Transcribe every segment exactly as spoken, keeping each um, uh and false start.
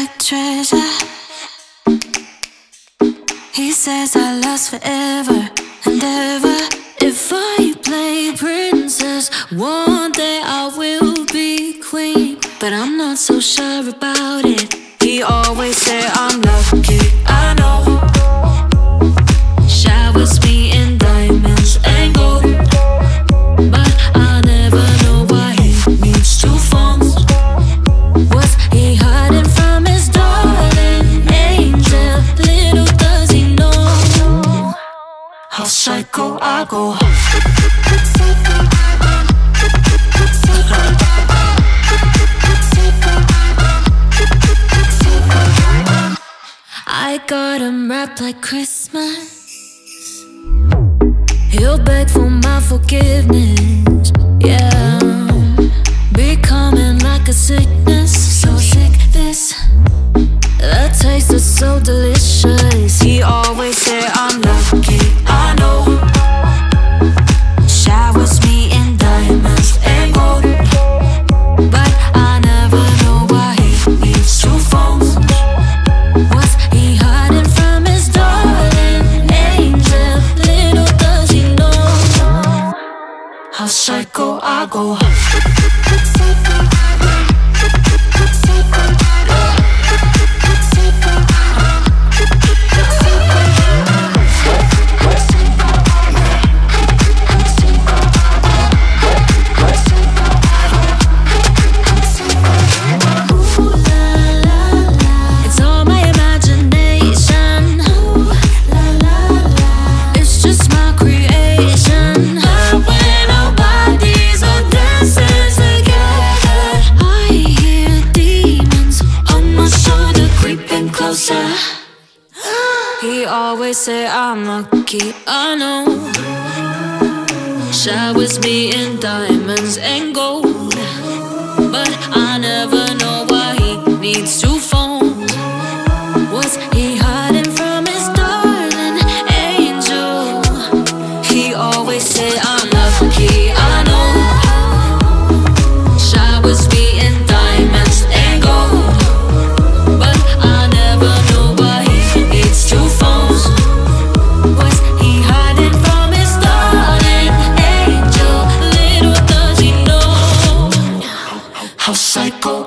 like treasure. He says I last forever and ever. If I play princess, one day I will be queen, but I'm not so sure about it. He always say I'm lucky, I know. Showers me in diamonds and gold, but I never know why he needs two phones. Was he hiding from his darling angel? Little does he know how psycho I go. I got him wrapped like Christmas. He'll beg for my forgiveness, yeah. Becoming like a sickness, so sick this. The taste is so delicious. He always say I'm lucky, I know. Showers me in diamonds and gold, but I never know why he needs two phones. How psycho I go. He always say I'm lucky, I know. Showers me in diamonds and gold, but I never know why he needs two phones. Was he hiding from his darling angel? He always say I'm lucky, I know. Showers me in diamonds and gold, but I never know why he needs two phones. How psycho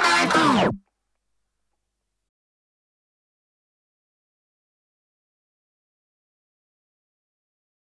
I go.